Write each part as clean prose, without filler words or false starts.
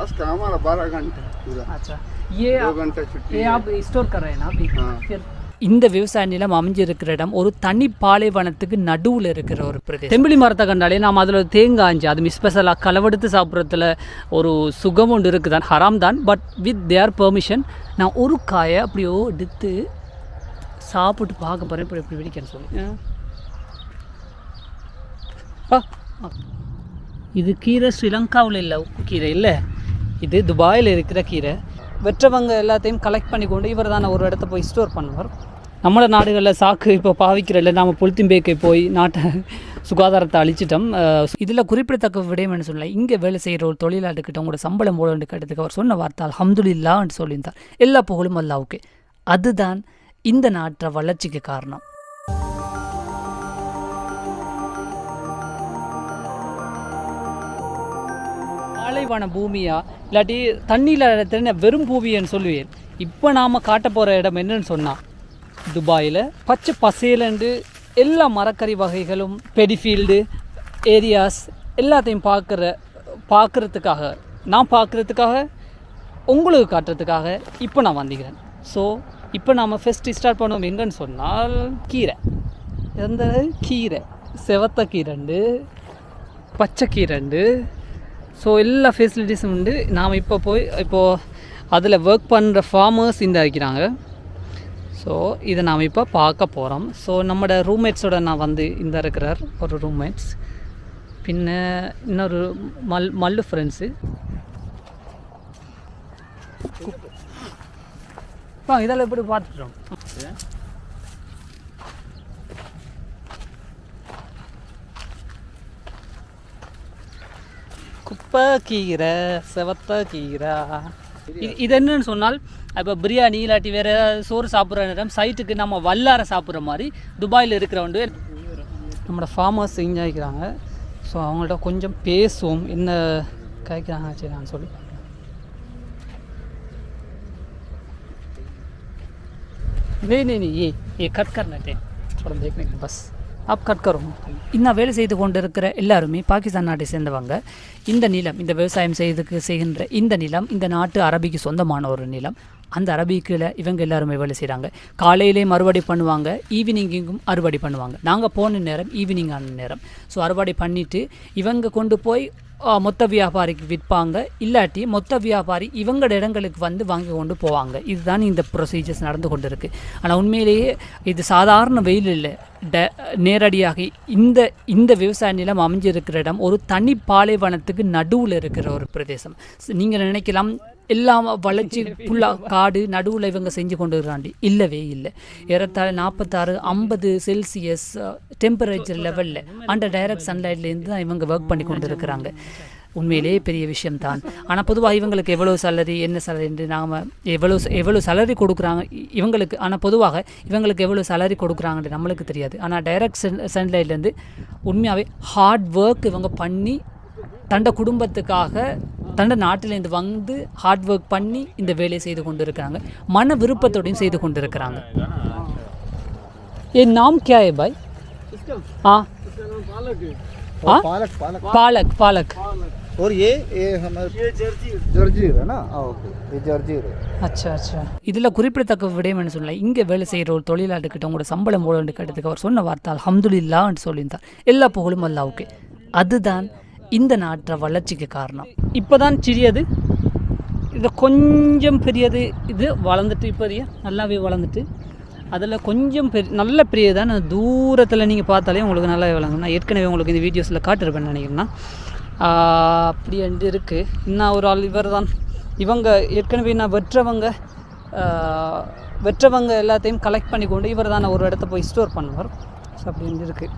आज का हमारा 12 घंटा पूरा। अच्छा, ये 2 घंटा छुट्टी। ये आप स्टोर कर रहे हैं ना अभी? हाँ। இந்த விவசாய நிலம் அமைஞ்சிருக்கிற இடம் ஒரு தனி பாலைவனத்துக்கு நடுவில் இருக்கிற ஒரு பிரதேசம். தெம்பிலி மரத்தை கண்டாலே நாம் அதில் தேங்காய் அஞ்சு அது மிஸ்பெஷலாக களவெடுத்து சாப்பிட்றதுல ஒரு சுகம் ஒன்று இருக்குது தான், ஹராம் தான், பட் வித் தேர் பெர்மிஷன் நான் ஒரு காயை அப்படியோ எடுத்து சாப்பிட்டு பார்க்க போகிறேன். இப்படி இப்படி வெடிக்கன்னு சொல்லி இது கீரை ஸ்ரீலங்காவில் இல்லை, கீரை இல்லை, இது துபாயில் இருக்கிற கீரை. வெற்றவங்க எல்லாத்தையும் கலெக்ட் பண்ணி கொண்டு இவர் தானே ஒரு இடத்த போய் ஸ்டோர் பண்ணுவார். நம்மளோட நாடுகளில் சாக்கு இப்போ பாவிக்கிறதில்ல, நாம் பொலித்தீன் பேக்கை போய் நாட்டை சுகாதாரத்தை அழிச்சிட்டோம். இதில் குறிப்பிடத்தக்க விடயம் என்ன சொல்லலாம், இங்கே வேலை செய்கிற ஒரு தொழிலாளர்கிட்ட உங்களோட சம்பளம் போலன்னு கேட்டதுக்கு அவர் சொன்ன வார்த்தை அல்ஹம்துலில்லாஹ்னு சொல்லியிருந்தார். எல்லா புகழும் அல்லாஹ்வுக்கு. அதுதான் இந்த நாட்டை வளர்ச்சிக்கு காரணம். பாலைவன பூமியா இல்லாட்டி தண்ணியில் தெரிஞ்ச வெறும் பூமியன்னு சொல்லுவேன். இப்போ நாம் காட்ட போகிற இடம் என்னன்னு சொன்னால் துபாயில் பச்சை பசேலண்டு எல்லா மரக்கறி வகைகளும் பெடிஃபீல்டு ஏரியாஸ் எல்லாத்தையும் பார்க்குறதுக்காக நான் பார்க்குறதுக்காக உங்களுக்கு காட்டுறதுக்காக இப்போ நான் வந்திக்கிறேன். ஸோ இப்போ நாம் ஃபஸ்ட்டு ஸ்டார்ட் பண்ணுவோம் எங்கன்னு சொன்னால் கீரை. எந்த கீரை? செவத்த கீரண்டு, பச்சை கீரண்டு. ஸோ எல்லா ஃபெசிலிட்டிஸும் உண்டு. நாம் இப்போ போய் இப்போது அதில் ஒர்க் பண்ணுற ஃபார்மர்ஸ் இந்த இருக்கிறாங்க. ஸோ இதை நாம் இப்போ பார்க்க போகிறோம். ஸோ நம்மளோட ரூம்மேட்ஸோட நான் வந்து இந்த இருக்கிறார் ஒரு ரூம்மேட்ஸ், பின்ன இன்னொரு மல்லு ஃப்ரெண்ட்ஸு. ஆ, இதெல்லாம் எப்படி பார்த்துட்டோம். குப்பை கீரை, செவத்த கீரை. இது என்னன்னு சொன்னால் இப்போ பிரியாணி இல்லாட்டி வேறு சோறு சாப்பிட்ற நேரம் சைட்டுக்கு நம்ம வல்லார சாப்பிட்ற மாதிரி துபாயில் இருக்கிறவண்டு நம்மளோட ஃபார்மர்ஸ் செஞ்சாய்க்கிறாங்க. ஸோ அவங்கள்ட்ட கொஞ்சம் பேசுவோம், என்ன காய்க்கிறாங்க சரி நான் சொல்லி. ஏ கட் கர்னே थोड़ा देखने के बस அப் கட்கரும். இன்னும் வேலை செய்து கொண்டு இருக்கிற எல்லாருமே பாகிஸ்தான் நாட்டை சேர்ந்தவங்க. இந்த நிலம், இந்த விவசாயம் செய்கின்ற இந்த நிலம் இந்த நாட்டு அரபிக்கு சொந்தமான ஒரு நிலம். அந்த அரபிக்கில் இவங்க எல்லாருமே வேலை செய்கிறாங்க. காலையிலேயும் அறுவடை பண்ணுவாங்க, ஈவினிங்கும் அறுவடை பண்ணுவாங்க. நாங்கள் போன நேரம் ஈவினிங் ஆன நேரம். ஸோ அறுவடை பண்ணிவிட்டு இவங்க கொண்டு போய் மொத்த வியாபாரிக்கு விற்பாங்க, இல்லாட்டி மொத்த வியாபாரி இவங்களோட இடங்களுக்கு வந்து வாங்கி கொண்டு போவாங்க. இதுதான் இந்த ப்ரொசீஜர்ஸ் நடந்து கொண்டு இருக்குது. ஆனால் உண்மையிலேயே இது சாதாரண வெயில் இல்லை, நேரடியாக இந்த இந்த விவசாய நிலம் அமைஞ்சிருக்கிற இடம் ஒரு தனி பாலைவனத்துக்கு நடுவில் இருக்கிற ஒரு பிரதேசம். நீங்கள் நினைக்கலாம் எல்லாம் வளர்ச்சி ஃபுல்லாக காடு நடுவில் இவங்க செஞ்சு கொண்டு இருக்கிறாண்டி, இல்லவே இல்லை. ஏறத்தாழ 46-50 செல்சியஸ் டெம்பரேச்சர் லெவலில் அண்டர் டைரக்ட் சன்லைட்லேருந்து தான் இவங்க ஒர்க் பண்ணி கொண்டு இருக்கிறாங்க. உண்மையிலேயே பெரிய விஷயம்தான். ஆனால் பொதுவாக இவங்களுக்கு எவ்வளோ சேலரி, என்ன சேலரின்னு நாம் எவ்வளோ சேலரி கொடுக்குறாங்க இவங்களுக்கு, ஆனால் பொதுவாக இவங்களுக்கு எவ்வளோ சேலரி கொடுக்குறாங்கன்ட்டு நம்மளுக்கு தெரியாது. ஆனால் டைரக்ட் சன்லைட்லேருந்து உண்மையாகவே ஹார்ட் ஒர்க் இவங்க பண்ணி தண்ட குடும்பத்துக்காக தண்ட நாட்டிலேருந்து வந்து ஹார்ட் ஒர்க் பண்ணி இந்த வேலையை செய்து கொண்டு இருக்கிறாங்க, மன விருப்பத்தோடையும் செய்து கொண்டு இருக்கிறாங்க. ஏ நாம் கே பாய்? ஆ, பாலக். பாலக் और ये हमारे जर्जीर है ना? ओके, ये जर्जीर है. अच्छा अच्छा. இதில் குறிப்பிடத்தக்க விடயம் என்ன சொல்லலாம், இங்கே வேலை செய்கிற ஒரு தொழிலாளர்கிட்ட உங்களோட சம்பளம் போலன்னு கேட்டதுக்கு அவர் சொன்ன வார்த்தை அல்ஹம்துலில்லாஹ்னு சொல்லியிருந்தார். எல்லா புகழும் அல்லாஹ்வுக்கு. அதுதான் இந்த நாட்டை வளர்ச்சிக்கு காரணம். இப்போ தான் சிறியது, இது கொஞ்சம் பெரியது, இது வளர்ந்துட்டு இப்போ நல்லாவே வளர்ந்துட்டு அதில் கொஞ்சம் நல்ல பெரியதான். அந்த தூரத்தில் நீங்கள் பார்த்தாலே உங்களுக்கு நல்லாவே வளர்ங்க. நான் ஏற்கனவே உங்களுக்கு இந்த வீடியோஸில் காட்டிருப்பேன் நினைக்கிறேன்னா. அப்படி என்று இருக்குது. இன்னும் ஒரு ஆள் இவர் தான், இவங்க ஏற்கனவே நான் வெற்றவங்க எல்லாத்தையும் கலெக்ட் பண்ணி கொண்டு இவர் தான் ஒரு இடத்த போய் ஸ்டோர் பண்ணுவார். ஸோ அப்படி இருக்குது.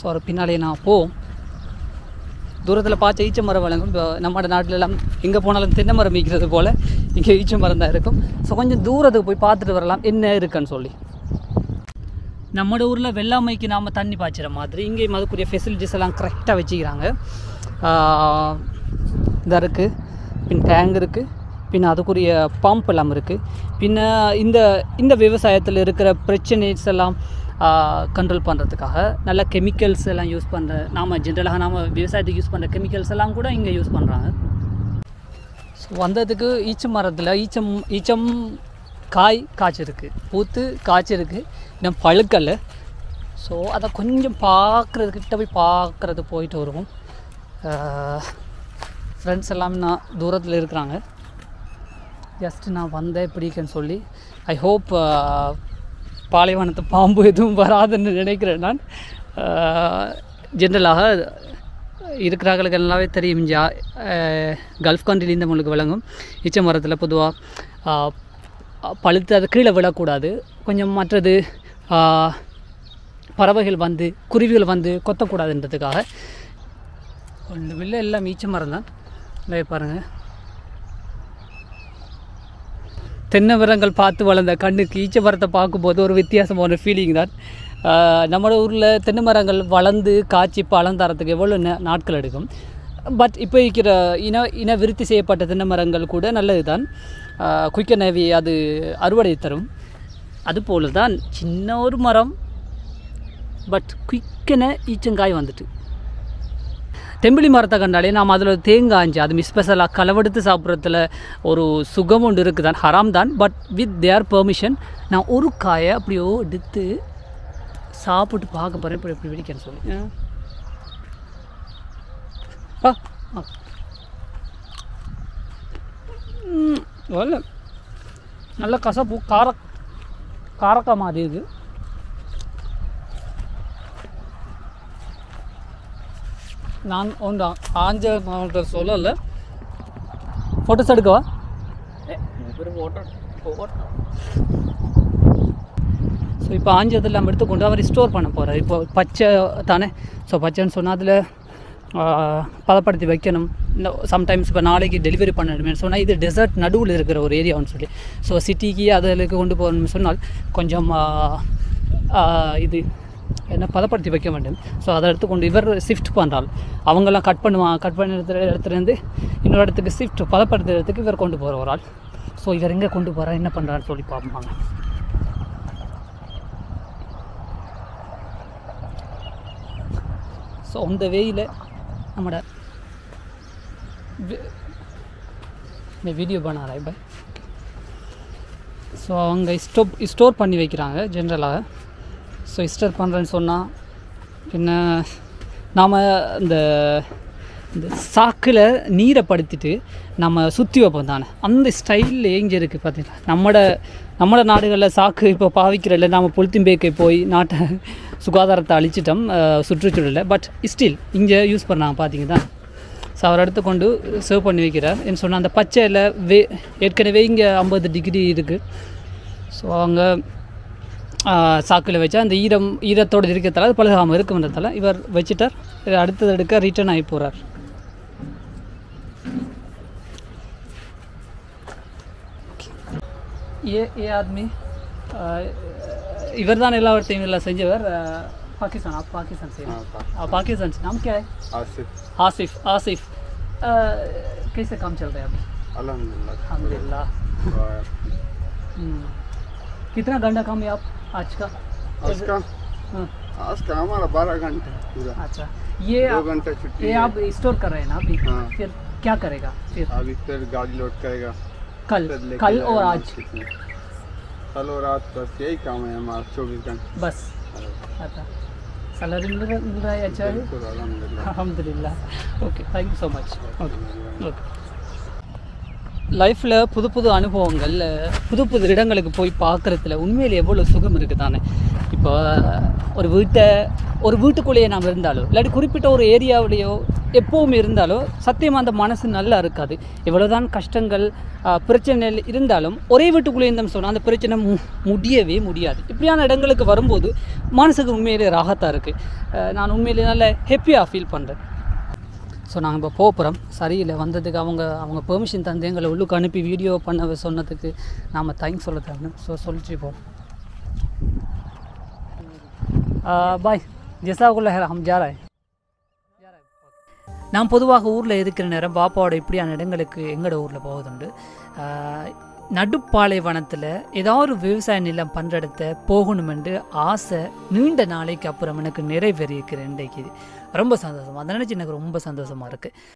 ஸோ ஒரு பின்னாலே நான் போவோம். தூரத்தில் பார்த்து ஈச்ச மரம் வளங்கும். இப்போ நம்மளோட நாட்டிலெல்லாம் எங்கே போனாலும் தென்னை மரம் விற்கிறது போல் இங்கே ஈச்ச மரம் தான் இருக்கும். ஸோ கொஞ்சம் தூரத்துக்கு போய் பார்த்துட்டு வரலாம் என்ன இருக்குன்னு சொல்லி. நம்மளோட ஊரில் வெள்ளாமைக்கு நாம் தண்ணி பாய்ச்சிற மாதிரி இங்கேயும் அதுக்குரிய ஃபெசிலிட்டிஸ் எல்லாம் கரெக்டாக வச்சுக்கிறாங்க. இதாக இருக்குது, பின் டேங்க் இருக்குது, பின் அதுக்குரிய பம்ப் எல்லாம் இருக்குது. பின்ன இந்த விவசாயத்தில் இருக்கிற பிரச்சனைஸ் எல்லாம் control பண்றதுக்காக நல்ல chemicals எல்லாம் யூஸ் பண்ற நாம ஜெனரலா நாம விவசாயத்துக்கு யூஸ் பண்ற chemicals எல்லாம் கூட இங்க யூஸ் பண்றாங்க சோ வந்ததுக்கு ஈச்சம் மரத்துல ஈச்சம் காய் காய்ச்சிருக்கு பூத்து காய்ச்சிருக்கு இன்னும் பழுக்கல சோ அத கொஞ்சம் பார்க்கிறது கிட்ட போய் பார்க்கிறது போயிட்டு வருவோம் ஃப்ரெண்ட்ஸ் எல்லாம் நான் தூரத்துல இருக்காங்க just நான் வந்தே இப்படின்னு சொல்லி I hope பாலைவனத்து பாம்பு எதுவும் வராதுன்னு நினைக்கிறேன் நான் ஜெனரலாக இருக்கிறவங்களுக்கு நல்லாவே தெரியும் கல்ஃப் கண்ட்ரிலிருந்து உங்களுக்கு விளங்கும் ஈச்ச மரத்தில் பொதுவாக பழுத்து அது கீழே விழக்கூடாது கொஞ்சம் மற்றது பறவைகள் வந்து குருவிகள் வந்து கொத்தக்கூடாதுன்றதுக்காக இந்த வில்ல எல்லாம் ஈச்ச மரம் தான் நிறைய பாருங்கள் தென்னை மரங்கள் பார்த்து வளர்ந்த கண்ணுக்கு ஈச்ச மரத்தை பார்க்கும்போது ஒரு வித்தியாசமான ஃபீலிங் தான் நம்ம ஊரில் தென்னை மரங்கள் வளர்ந்து காய்ச்சி பழம் தரத்துக்கு எவ்வளோ நாட்கள் எடுக்கும் பட் இப்போ இருக்கிற இன விருத்தி செய்யப்பட்ட தென்னை மரங்கள் கூட நல்லது தான் குயிக்கனவே அது அறுவடை தரும் அதுபோல் தான் சின்ன ஒரு மரம் பட் குயிக்கன ஈச்சங்காய் வந்துட்டு தெம்பிலி மரத்தை கண்டாலே நாம் அதில் தேங்காய்ஞ்சி அது மிஸ்பெஷலாக களவெடுத்து சாப்பிட்றதுல ஒரு சுகம் ஒன்று இருக்குது தான் ஹராம் தான் பட் வித் தேர் பெர்மிஷன் நான் ஒரு காயை அப்படியோ எடுத்து சாப்பிட்டு பார்க்க போகிறேன் இப்படி எப்படி பிடிக்கிறேன்னு சொல்லி நல்ல கசப்பு காரக்கா மாதிரி இருக்குது நான் ஒன்று ஆஞ்ச மாவட்டம் சொல்லலை ஃபோட்டோஸ் எடுக்கவா ஸோ இப்போ ஆஞ்சத்தில் நம்ம எடுத்துக்கொண்டு அவர் ஸ்டோர் பண்ண போகிறார் இப்போ பச்சை தானே ஸோ பச்சைன்னு சொன்னால் அதில் பதப்படுத்தி வைக்கணும் இல்லை சம்டைம்ஸ் இப்போ நாளைக்கு டெலிவரி பண்ணணுமே சொன்னால் இது டெசர்ட் நடுவில் இருக்கிற ஒரு ஏரியான்னு சொல்லி ஸோ சிட்டிக்கு அதில் கொண்டு போகணும்னு சொன்னால் கொஞ்சம் இது என்ன பதப்படுத்தி வைக்க வேண்டும் ஸோ அதை எடுத்துக்கொண்டு இவர் ஷிஃப்ட் பண்ணுறாள் அவங்களாம் கட் பண்ண இடத்துலேருந்து இன்னொரு இடத்துக்கு ஷிஃப்ட் பதப்படுத்துகிற இடத்துக்கு இவர் கொண்டு போகிற ஒரு ஆள் ஸோ இவர் எங்கே கொண்டு போகிறார் என்ன பண்ணுறான்னு சொல்லி பார்ப்பாங்க ஸோ அந்த வேயில் நம்மட வீடியோ பண்ணாராய் பாய் ஸோ அவங்க ஸ்டோர் பண்ணி வைக்கிறாங்க ஜென்ரலாக ஸோ ஸ்டோர் பண்ணுறேன்னு சொன்னால் பின்ன நாம் இந்த இந்த சாக்கில் நீரை படுத்திட்டு நம்ம சுற்றி வைப்போம் தானே அந்த ஸ்டைலில் எங்கே இருக்குது பார்த்தீங்கன்னா நம்மளோட நாடுகளில் சாக்கு இப்போ பாவிக்கிறதில்ல நாம் பொலித்தின் பேக்கை போய் நாட்டை சுகாதாரத்தை அழிச்சிட்டோம் சுற்றுச்சூழலை பட் ஸ்டில் இங்கே யூஸ் பண்ணாங்க பார்த்தீங்கன்னா ஸோ அவர் எடுத்துக்கொண்டு சர்வ் பண்ணி வைக்கிறார் என்ன சொன்னால் அந்த பச்சையில் ஏற்கனவே இங்கே 50 டிகிரி இருக்குது ஸோ அவங்க சாக்கில் வச்சா அந்த ஈரத்தோடு இருக்கிறதால அது பழகாமல் இருக்குன்றதால இவர் வச்சுட்டார் அடுத்தது எடுக்க ரிட்டர்ன் ஆகி போகிறார் ஏ ஆத்மி இவர் தான் எல்லாவற்றையும் எல்லாம் செஞ்சவர் பாகிஸ்தான் செய்வார் பாகிஸ்தான் நாம் கே ஆசிஃப் ஆசிஃப் கைசே காம் சல் ரே அபி அல்ஹம்துலில்லாஹ் कितना घंटा काम है आप आज का हमारा 12 घंटा पूरा अच्छा ये आप स्टोर कर रहे हैं ना अभी हाँ। फिर क्या करेगा फिर अभी फिर गाड़ी लोड करेगा कल और आज कल और आज बस यही काम है हमारा 24 घंटे बस अच्छा सैलरी मिल रहा है अच्छा अल्हम्दुलिल्लाह okay thank you so much okay லைஃப்பில் புது அனுபவங்கள் புது இடங்களுக்கு போய் பார்க்குறதுல உண்மையில் எவ்வளோ சுகம் இருக்குது தானே இப்போ ஒரு வீட்டுக்குள்ளேயே நாம் இருந்தாலும் இல்லாட்டி குறிப்பிட்ட ஒரு ஏரியாவிலேயோ எப்போவும் இருந்தாலும் சத்தியமாக அந்த மனசு நல்லா இருக்காது எவ்வளோதான் கஷ்டங்கள் பிரச்சனைகள் இருந்தாலும் ஒரே வீட்டுக்குள்ளே இருந்தோம்னு சொன்னால் அந்த பிரச்சனை முடியவே முடியாது இப்படியான இடங்களுக்கு வரும்போது மனசுக்கு உண்மையிலே ராகத்தாக இருக்குது நான் உண்மையிலே நல்லா ஹாப்பியாக ஃபீல் பண்ணுறேன் ஸோ நாங்கள் இப்போ போகிறோம் சரியில்லை வந்ததுக்கு அவங்க பெர்மிஷன் தந்து எங்களை உள்ளுக்கு அனுப்பி வீடியோ பண்ண சொன்னதுக்கு நாம் தேங்க்ஸ் சொல்ல தேவையான ஸோ சொல்லிச்சுப்போம் பாய் ஜெசாவுக்குள்ள ஹம் ஜாராய் நான் பொதுவாக ஊரில் இருக்கிற நேரம் பாப்பாவோட இப்படியான இடங்களுக்கு எங்களோட ஊரில் போவதுண்டு நடுப்பாலைவனத்தில் ஏதாவது ஒரு விவசாய நிலம் பண்ணுறடத்தை போகணுமென்று ஆசை நீண்ட நாளைக்கு அப்புறம் எனக்கு நிறைவேறியிருக்கிறேன். ரொம்ப சந்தோஷம், அதை நினச்சி எனக்கு ரொம்ப சந்தோஷமாக இருக்குது.